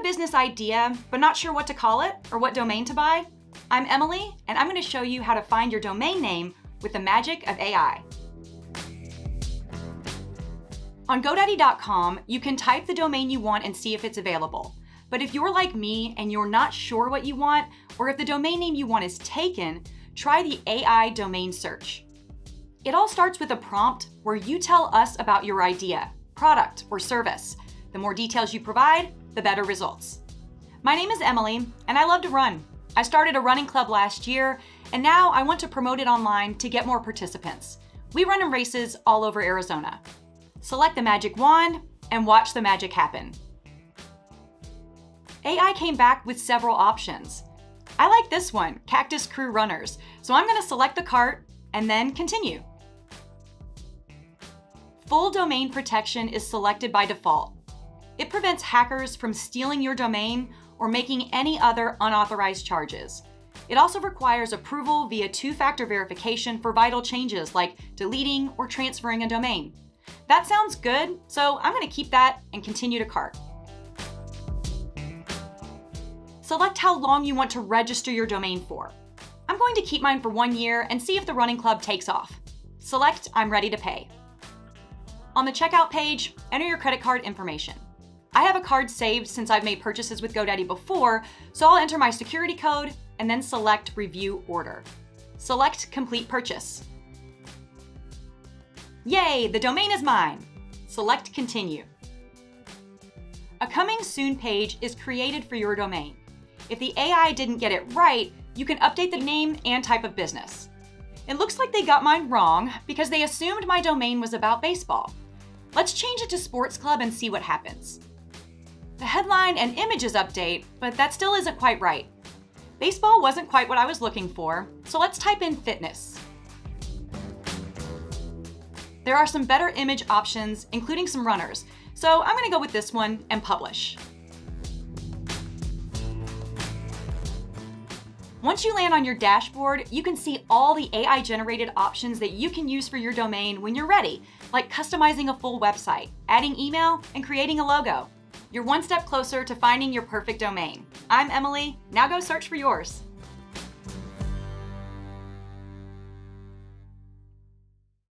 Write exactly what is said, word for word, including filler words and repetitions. a business idea, but not sure what to call it or what domain to buy? I'm Emily, and I'm going to show you how to find your domain name with the magic of A I. On GoDaddy dot com, you can type the domain you want and see if it's available. But if you're like me and you're not sure what you want, or if the domain name you want is taken, try the A I domain search. It all starts with a prompt where you tell us about your idea, product, or service. The more details you provide, the better results. My name is Emily, and I love to run. I started a running club last year, and now I want to promote it online to get more participants. We run in races all over Arizona. Select the magic wand and watch the magic happen. A I came back with several options. I like this one, Cactus Crew Runners, so I'm going to select the cart and then continue. Full domain protection is selected by default. It prevents hackers from stealing your domain or making any other unauthorized charges. It also requires approval via two-factor verification for vital changes like deleting or transferring a domain. That sounds good, so I'm going to keep that and continue to cart. Select how long you want to register your domain for. I'm going to keep mine for one year and see if the running club takes off. Select I'm ready to pay. On the checkout page, enter your credit card information. I have a card saved since I've made purchases with GoDaddy before, so I'll enter my security code and then select Review Order. Select Complete Purchase. Yay, the domain is mine. Select Continue. A Coming Soon page is created for your domain. If the A I didn't get it right, you can update the name and type of business. It looks like they got mine wrong because they assumed my domain was about baseball. Let's change it to Sports Club and see what happens. The headline and images update, but that still isn't quite right. Baseball wasn't quite what I was looking for, so let's type in fitness. There are some better image options, including some runners, so I'm gonna go with this one and publish. Once you land on your dashboard, you can see all the A I-generated options that you can use for your domain when you're ready, like customizing a full website, adding email, and creating a logo. You're one step closer to finding your perfect domain. I'm Emily. Now go search for yours.